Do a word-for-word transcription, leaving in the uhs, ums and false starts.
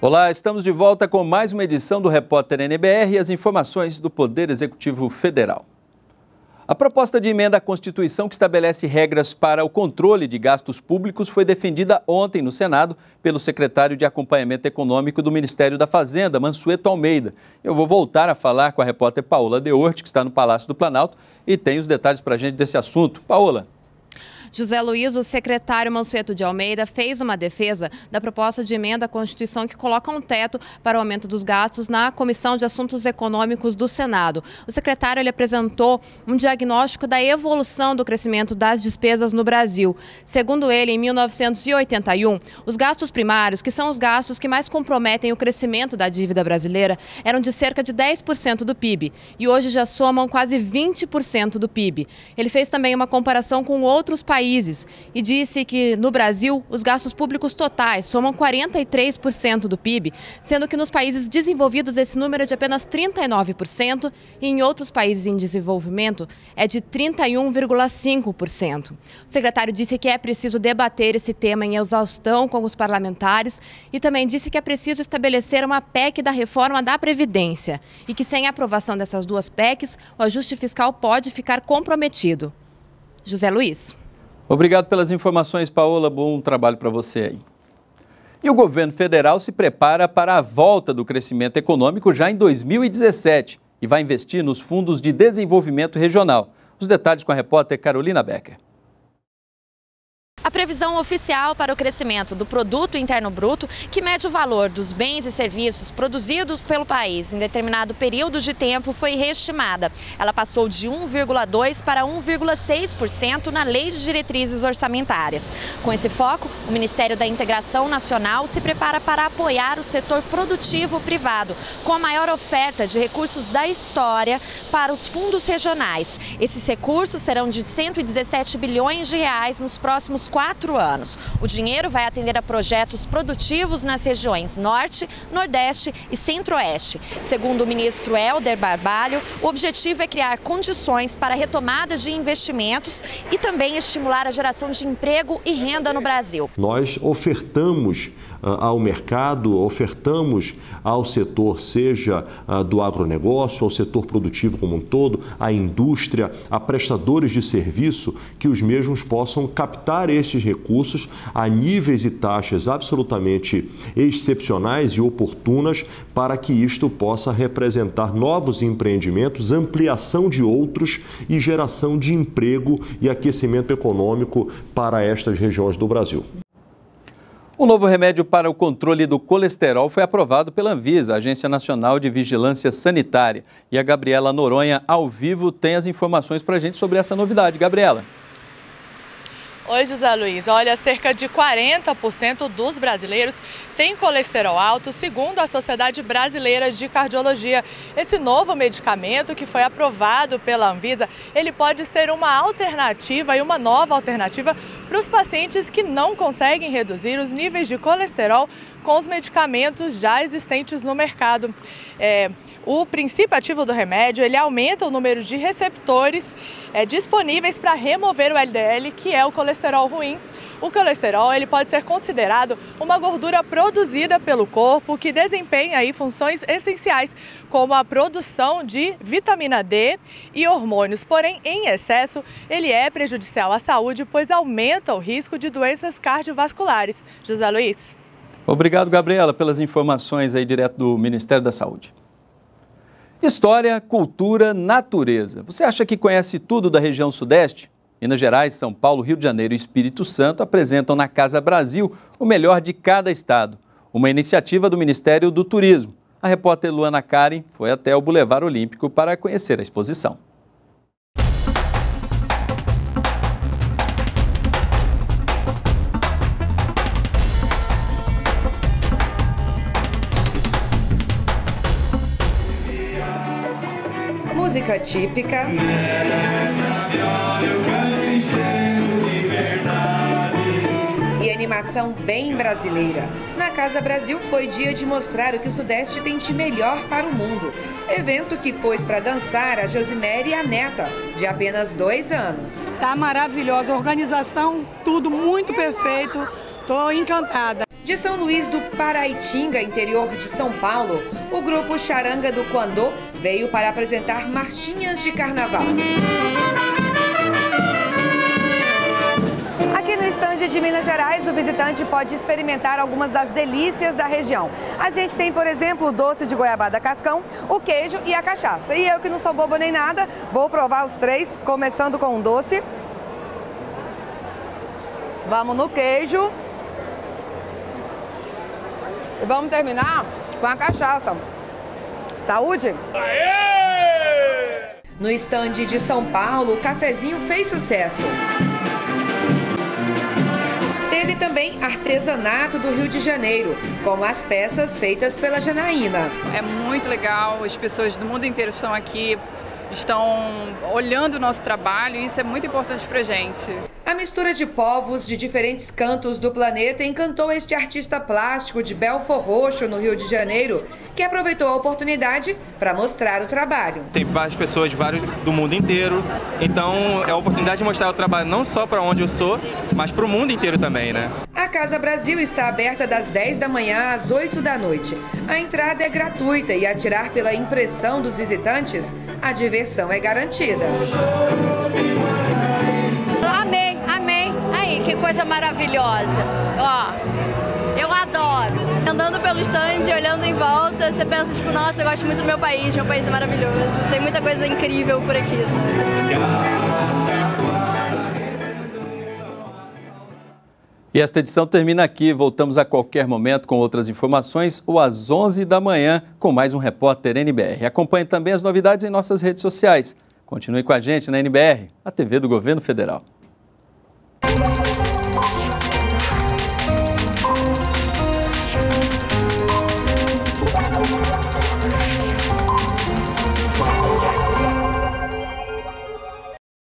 Olá, estamos de volta com mais uma edição do Repórter N B R e as informações do Poder Executivo Federal. A proposta de emenda à Constituição que estabelece regras para o controle de gastos públicos foi defendida ontem no Senado pelo secretário de Acompanhamento Econômico do Ministério da Fazenda, Mansueto Almeida. Eu vou voltar a falar com a repórter Paola de Hort, que está no Palácio do Planalto e tem os detalhes para a gente desse assunto. Paola. José Luiz, o secretário Mansueto de Almeida fez uma defesa da proposta de emenda à Constituição que coloca um teto para o aumento dos gastos na Comissão de Assuntos Econômicos do Senado. O secretário ele apresentou um diagnóstico da evolução do crescimento das despesas no Brasil. Segundo ele, em mil novecentos e oitenta e um, os gastos primários, que são os gastos que mais comprometem o crescimento da dívida brasileira, eram de cerca de dez por cento do P I B e hoje já somam quase vinte por cento do P I B. Ele fez também uma comparação com outros países Países, e disse que no Brasil os gastos públicos totais somam quarenta e três por cento do P I B, sendo que nos países desenvolvidos esse número é de apenas trinta e nove por cento e em outros países em desenvolvimento é de trinta e um vírgula cinco por cento. O secretário disse que é preciso debater esse tema em exaustão com os parlamentares e também disse que é preciso estabelecer uma P E C da reforma da Previdência e que sem a aprovação dessas duas P E Cs o ajuste fiscal pode ficar comprometido. José Luiz. Obrigado pelas informações, Paola. Bom trabalho para você aí. E o governo federal se prepara para a volta do crescimento econômico já em dois mil e dezessete e vai investir nos fundos de desenvolvimento regional. Os detalhes com a repórter Carolina Becker. A previsão oficial para o crescimento do Produto Interno Bruto, que mede o valor dos bens e serviços produzidos pelo país em determinado período de tempo, foi reestimada. Ela passou de um vírgula dois por cento para um vírgula seis por cento na Lei de Diretrizes Orçamentárias. Com esse foco, o Ministério da Integração Nacional se prepara para apoiar o setor produtivo privado, com a maior oferta de recursos da história para os fundos regionais. Esses recursos serão de cento e dezessete bilhões de reais nos próximos quatro anos. O dinheiro vai atender a projetos produtivos nas regiões Norte, Nordeste e Centro-Oeste. Segundo o ministro Hélder Barbalho, o objetivo é criar condições para a retomada de investimentos e também estimular a geração de emprego e renda no Brasil. Nós ofertamos ao mercado, ofertamos ao setor, seja do agronegócio, ao setor produtivo como um todo, à indústria, a prestadores de serviço, que os mesmos possam captar esse estes recursos a níveis e taxas absolutamente excepcionais e oportunas para que isto possa representar novos empreendimentos, ampliação de outros e geração de emprego e aquecimento econômico para estas regiões do Brasil. O novo remédio para o controle do colesterol foi aprovado pela Anvisa, Agência Nacional de Vigilância Sanitária. E a Gabriela Noronha, ao vivo, tem as informações para a gente sobre essa novidade. Gabriela. Oi, José Luiz. Olha, cerca de quarenta por cento dos brasileiros têm colesterol alto, segundo a Sociedade Brasileira de Cardiologia. Esse novo medicamento que foi aprovado pela Anvisa, ele pode ser uma alternativa e uma nova alternativa para os pacientes que não conseguem reduzir os níveis de colesterol com os medicamentos já existentes no mercado. É, o princípio ativo do remédio, ele aumenta o número de receptores é, disponíveis para remover o L D L, que é o colesterol ruim. O colesterol ele pode ser considerado uma gordura produzida pelo corpo que desempenha aí funções essenciais, como a produção de vitamina D e hormônios. Porém, em excesso, ele é prejudicial à saúde, pois aumenta o risco de doenças cardiovasculares. José Luiz. Obrigado, Gabriela, pelas informações aí direto do Ministério da Saúde. História, cultura, natureza. Você acha que conhece tudo da região Sudeste? Minas Gerais, São Paulo, Rio de Janeiro e Espírito Santo apresentam na Casa Brasil o melhor de cada estado, uma iniciativa do Ministério do Turismo. A repórter Luana Karen foi até o Boulevard Olímpico para conhecer a exposição. Música típica. animação bem brasileira. Na Casa Brasil foi dia de mostrar o que o Sudeste tem de melhor para o mundo. Evento que pôs para dançar a Josimere e a neta, de apenas dois anos. Tá maravilhosa, a organização, tudo muito perfeito, tô encantada. De São Luís do Paraitinga, interior de São Paulo, o grupo Charanga do Kwandô veio para apresentar marchinhas de carnaval. Aqui no estande de Minas Gerais, o visitante pode experimentar algumas das delícias da região. A gente tem, por exemplo, o doce de goiabada cascão, o queijo e a cachaça. E eu que não sou boba nem nada, vou provar os três, começando com o doce. Vamos no queijo. E vamos terminar com a cachaça. Saúde! Aê! No estande de São Paulo, o cafezinho fez sucesso. Teve também artesanato do Rio de Janeiro, com as peças feitas pela Janaína. É muito legal, as pessoas do mundo inteiro estão aqui, estão olhando o nosso trabalho e isso é muito importante pra gente. A mistura de povos de diferentes cantos do planeta encantou este artista plástico de Belfort Roxo, no Rio de Janeiro, que aproveitou a oportunidade para mostrar o trabalho. Tem várias pessoas vários do mundo inteiro, então é a oportunidade de mostrar o trabalho não só para onde eu sou, mas para o mundo inteiro também, né? A Casa Brasil está aberta das dez da manhã às oito da noite. A entrada é gratuita e a tirar pela impressão dos visitantes, a diversão é garantida. Amei, amei. Aí, que coisa maravilhosa. Ó, eu adoro. Andando pelo stand, olhando em volta, você pensa, tipo, nossa, eu gosto muito do meu país, meu país é maravilhoso. Tem muita coisa incrível por aqui. E esta edição termina aqui. Voltamos a qualquer momento com outras informações ou às onze da manhã com mais um Repórter N B R. Acompanhe também as novidades em nossas redes sociais. Continue com a gente na N B R, a T V do Governo Federal.